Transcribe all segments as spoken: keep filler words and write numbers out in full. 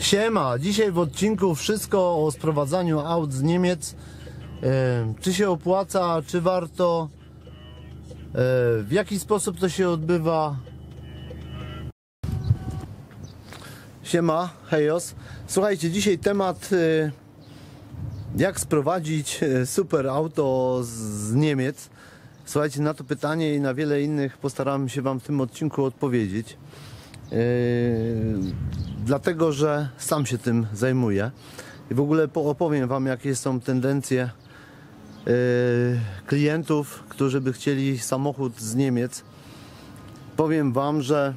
Siema, dzisiaj w odcinku wszystko o sprowadzaniu aut z Niemiec. Czy się opłaca, czy warto, w jaki sposób to się odbywa. Siema, hejos. Słuchajcie, dzisiaj temat, jak sprowadzić super auto z Niemiec. Słuchajcie, na to pytanie i na wiele innych postaram się Wam w tym odcinku odpowiedzieć. Yy, dlatego, że sam się tym zajmuję i w ogóle opowiem Wam, jakie są tendencje yy, klientów, którzy by chcieli samochód z Niemiec. Powiem Wam, że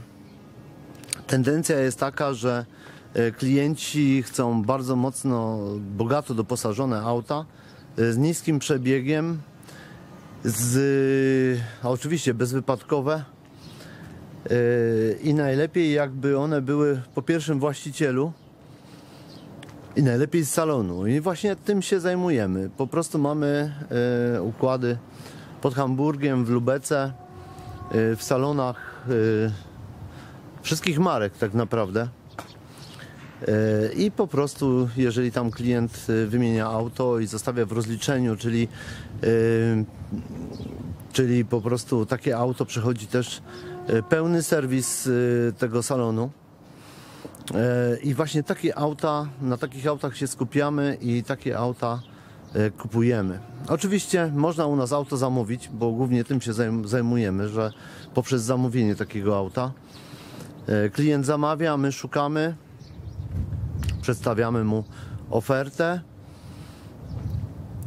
tendencja jest taka, że klienci chcą bardzo mocno, bogato doposażone auta z niskim przebiegiem, z, a oczywiście bezwypadkowe. I najlepiej jakby one były po pierwszym właścicielu i najlepiej z salonu. I właśnie tym się zajmujemy. Po prostu mamy układy pod Hamburgiem, w Lubece, w salonach wszystkich marek tak naprawdę. I po prostu, jeżeli tam klient wymienia auto i zostawia w rozliczeniu, czyli, czyli po prostu takie auto przechodzi też pełny serwis tego salonu i właśnie takie auta, na takich autach się skupiamy i takie auta kupujemy. Oczywiście można u nas auto zamówić, bo głównie tym się zajmujemy, że poprzez zamówienie takiego auta klient zamawia, my szukamy, przedstawiamy mu ofertę.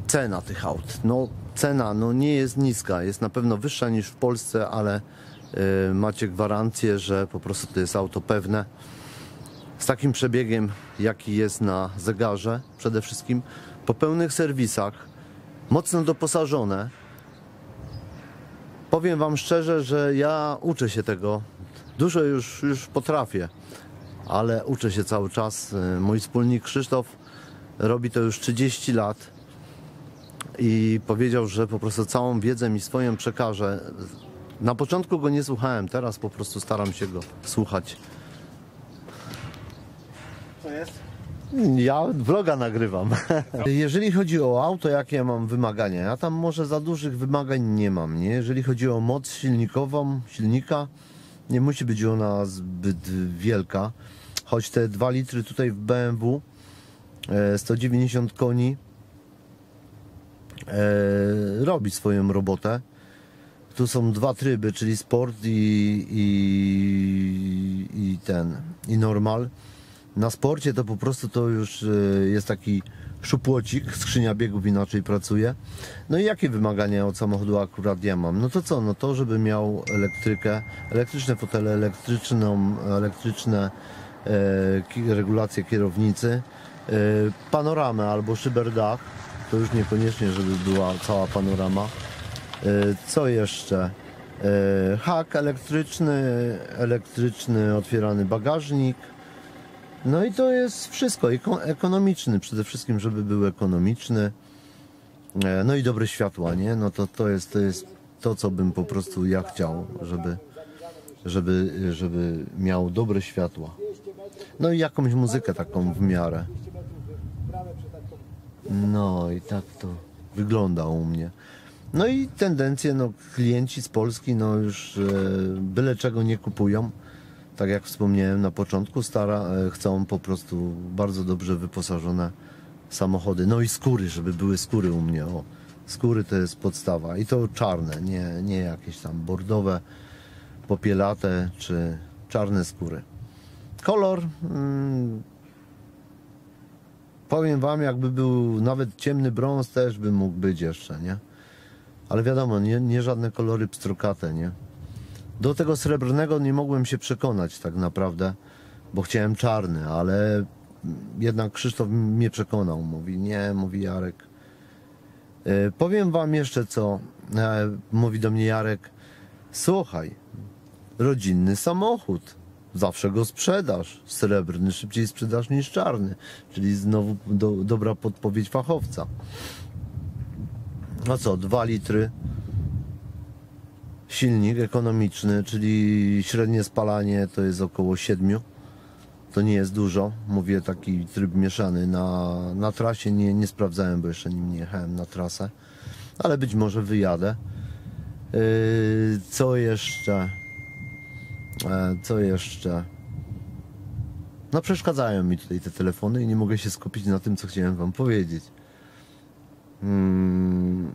Cena tych aut, no cena no nie jest niska, jest na pewno wyższa niż w Polsce, ale macie gwarancję, że po prostu to jest auto pewne, z takim przebiegiem, jaki jest na zegarze, przede wszystkim po pełnych serwisach, mocno doposażone. Powiem Wam szczerze, że ja uczę się tego, dużo już, już potrafię, ale uczę się cały czas. Mój wspólnik Krzysztof robi to już trzydzieści lat i powiedział, że po prostu całą wiedzę mi swoją przekaże. Na początku go nie słuchałem, teraz po prostu staram się go słuchać. Co jest? Ja vloga nagrywam. Jeżeli chodzi o auto, jakie ja mam wymagania? Ja tam może za dużych wymagań nie mam, nie? Jeżeli chodzi o moc silnikową, silnika, nie musi być ona zbyt wielka. Choć te dwa litry tutaj w B M W, sto dziewięćdziesiąt koni, robi swoją robotę. Tu są dwa tryby, czyli sport i, i, i ten, i normal. Na sporcie to po prostu to już jest taki szupłocik, skrzynia biegów inaczej pracuje. No i jakie wymagania od samochodu akurat ja mam? No to co? No to, żeby miał elektrykę, elektryczne fotele, elektryczną, elektryczne e, regulacje kierownicy, e, panoramę albo szyberdach. To już niekoniecznie, żeby była cała panorama. Co jeszcze? Hak elektryczny, elektryczny otwierany bagażnik. No i to jest wszystko. Ekonomiczny przede wszystkim, żeby był ekonomiczny. No i dobre światła, nie? No to, to, jest, to jest to, co bym po prostu ja chciał, żeby, żeby, żeby miał dobre światła. No i jakąś muzykę taką w miarę. No i tak to wygląda u mnie. No i tendencje, no klienci z Polski no już e, byle czego nie kupują. Tak jak wspomniałem na początku, stara, e, chcą po prostu bardzo dobrze wyposażone samochody. No i skóry, żeby były skóry u mnie. O, skóry to jest podstawa. I to czarne, nie, nie jakieś tam bordowe, popielate czy czarne skóry. Kolor, mm, powiem Wam, jakby był nawet ciemny brąz, też by mógł być jeszcze, nie? Ale wiadomo, nie, nie żadne kolory pstrokate, nie? Do tego srebrnego nie mogłem się przekonać tak naprawdę, bo chciałem czarny, ale jednak Krzysztof mnie przekonał. Mówi, nie, mówi Jarek. E, powiem Wam jeszcze co, e, mówi do mnie Jarek, słuchaj, rodzinny samochód, zawsze go sprzedasz, srebrny szybciej sprzedasz niż czarny, czyli znowu do, dobra podpowiedź fachowca. No co, dwa litry, silnik ekonomiczny, czyli średnie spalanie to jest około siedmiu, to nie jest dużo, mówię taki tryb mieszany. Na, na trasie nie, nie sprawdzałem, bo jeszcze nim nie jechałem na trasę, ale być może wyjadę. Yy, co jeszcze? E, co jeszcze? No przeszkadzają mi tutaj te telefony i nie mogę się skupić na tym, co chciałem wam powiedzieć. Hmm.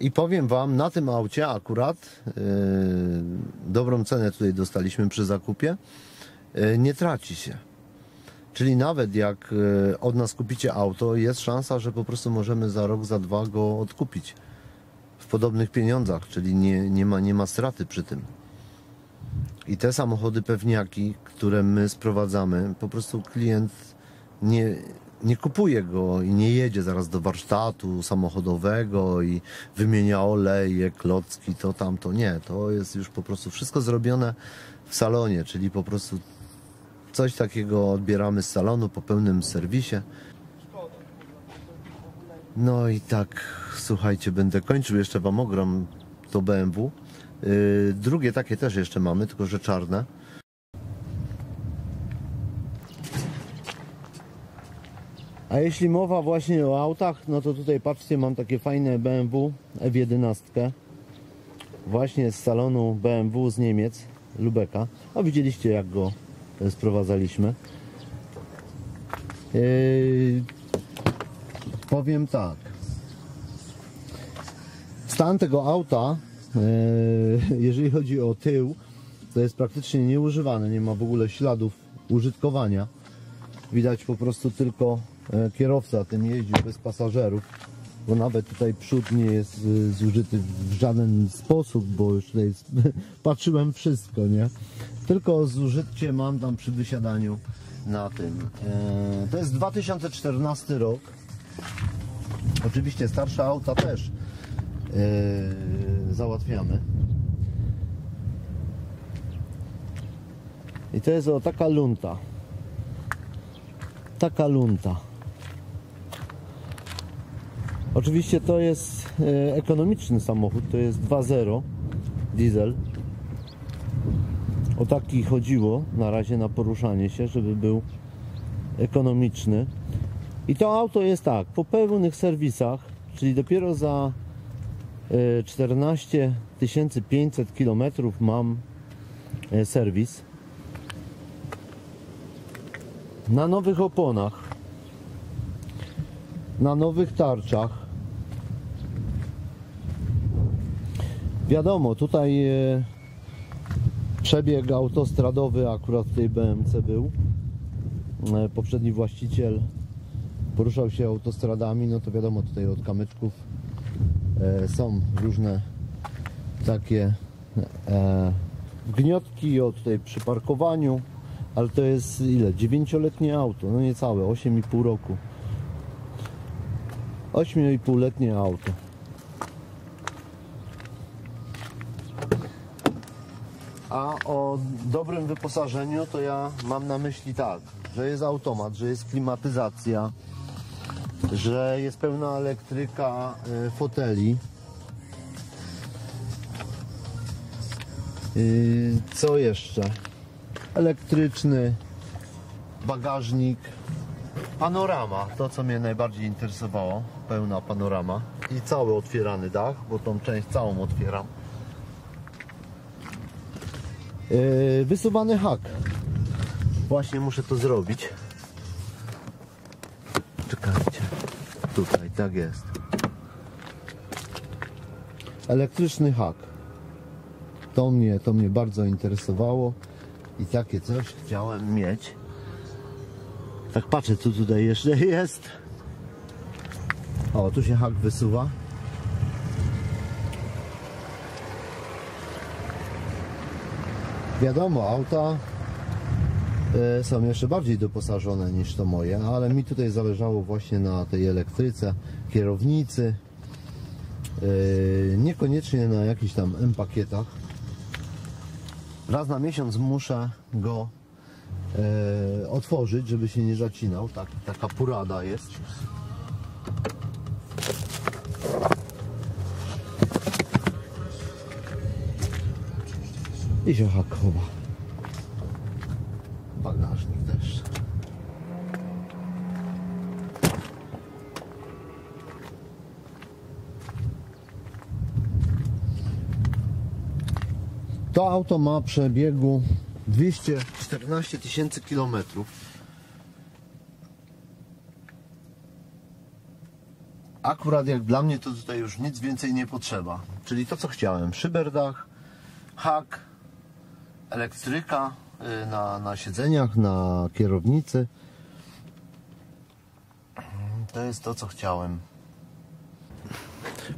I powiem wam, na tym aucie akurat yy, dobrą cenę tutaj dostaliśmy przy zakupie. Yy, nie traci się. Czyli nawet jak yy, od nas kupicie auto, jest szansa, że po prostu możemy za rok, za dwa go odkupić. W podobnych pieniądzach, czyli nie, nie, ma, nie ma straty przy tym. I te samochody pewniaki, które my sprowadzamy, po prostu klient nie... nie kupuje go i nie jedzie zaraz do warsztatu samochodowego i wymienia oleje, klocki, to tamto. Nie, to jest już po prostu wszystko zrobione w salonie, czyli po prostu coś takiego odbieramy z salonu po pełnym serwisie. No i tak, słuchajcie, będę kończył, jeszcze wam ogram to B M W. Yy, drugie takie też jeszcze mamy, tylko że czarne. A jeśli mowa właśnie o autach, no to tutaj patrzcie, mam takie fajne B M W F jedenaście właśnie z salonu B M W z Niemiec, Lubeka. A widzieliście, jak go sprowadzaliśmy. Yy, powiem tak, stan tego auta, yy, jeżeli chodzi o tył, to jest praktycznie nieużywane, nie ma w ogóle śladów użytkowania. Widać po prostu tylko kierowca tym jeździł bez pasażerów, bo nawet tutaj przód nie jest zużyty w żaden sposób, bo już tutaj patrzyłem wszystko, nie? Tylko zużycie mam tam przy wysiadaniu na tym. To jest dwa tysiące czternasty rok. Oczywiście starsze auta też załatwiamy. I to jest o taka lunta. Taka lunta. Oczywiście to jest ekonomiczny samochód, to jest dwa zero diesel. O taki chodziło na razie na poruszanie się, żeby był ekonomiczny. I to auto jest tak, po pełnych serwisach, czyli dopiero za czternaście tysięcy pięćset kilometrów mam serwis. Na nowych oponach, na nowych tarczach. Wiadomo, tutaj przebieg autostradowy akurat w tej B M C był. Poprzedni właściciel poruszał się autostradami, no to wiadomo, tutaj od kamyczków są różne takie gniotki o tutaj przy parkowaniu. Ale to jest ile? dziewięcioletnie auto, no niecałe, osiem i pół roku. ośmioletnie auto. A o dobrym wyposażeniu to ja mam na myśli tak, że jest automat, że jest klimatyzacja, że jest pełna elektryka foteli. Co jeszcze? Elektryczny bagażnik, panorama, to co mnie najbardziej interesowało, pełna panorama i cały otwierany dach, bo tą część całą otwieram. Yy, wysuwany hak, właśnie muszę to zrobić, czekajcie, tutaj tak jest, elektryczny hak, to mnie, to mnie bardzo interesowało. I takie coś chciałem mieć. Tak patrzę, co tutaj jeszcze jest. O, tu się hak wysuwa. Wiadomo, auta y, są jeszcze bardziej doposażone niż to moje, ale mi tutaj zależało właśnie na tej elektryce, kierownicy. Y, niekoniecznie na jakichś tam M-pakietach. Raz na miesiąc muszę go e, otworzyć, żeby się nie zacinał. Tak, taka porada jest. I się hak chowa. To auto ma przebiegu dwieście czternaście tysięcy kilometrów. Akurat jak dla mnie to tutaj już nic więcej nie potrzeba. Czyli to co chciałem. Szyberdach, hak, elektryka na, na siedzeniach, na kierownicy. To jest to co chciałem.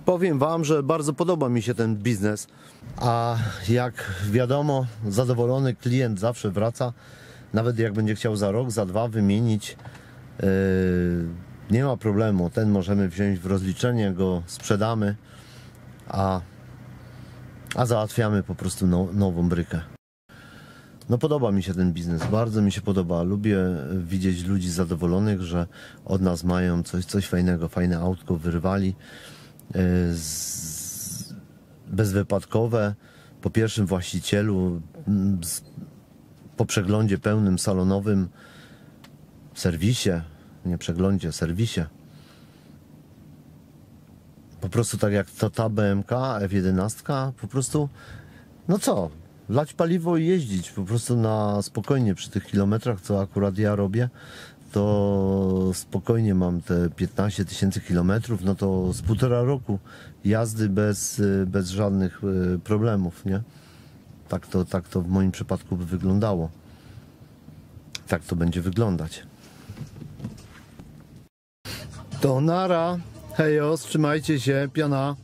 Powiem wam, że bardzo podoba mi się ten biznes. A jak wiadomo, zadowolony klient zawsze wraca. Nawet jak będzie chciał za rok, za dwa wymienić, yy, nie ma problemu. Ten możemy wziąć w rozliczenie, go sprzedamy, a, a załatwiamy po prostu now, nową brykę. No podoba mi się ten biznes, bardzo mi się podoba. Lubię widzieć ludzi zadowolonych, że od nas mają coś, coś fajnego, fajne autko wyrwali. Yy, z, bezwypadkowe, po pierwszym właścicielu, po przeglądzie pełnym salonowym, serwisie, nie przeglądzie, serwisie. Po prostu tak jak to ta B M K, F jedenaście, po prostu, no co, lać paliwo i jeździć, po prostu na spokojnie przy tych kilometrach, co akurat ja robię, to spokojnie mam te piętnaście tysięcy kilometrów, no to z półtora roku jazdy bez, bez żadnych problemów, nie? Tak to, tak to w moim przypadku by wyglądało. Tak to będzie wyglądać. To nara, hejos, trzymajcie się, piana.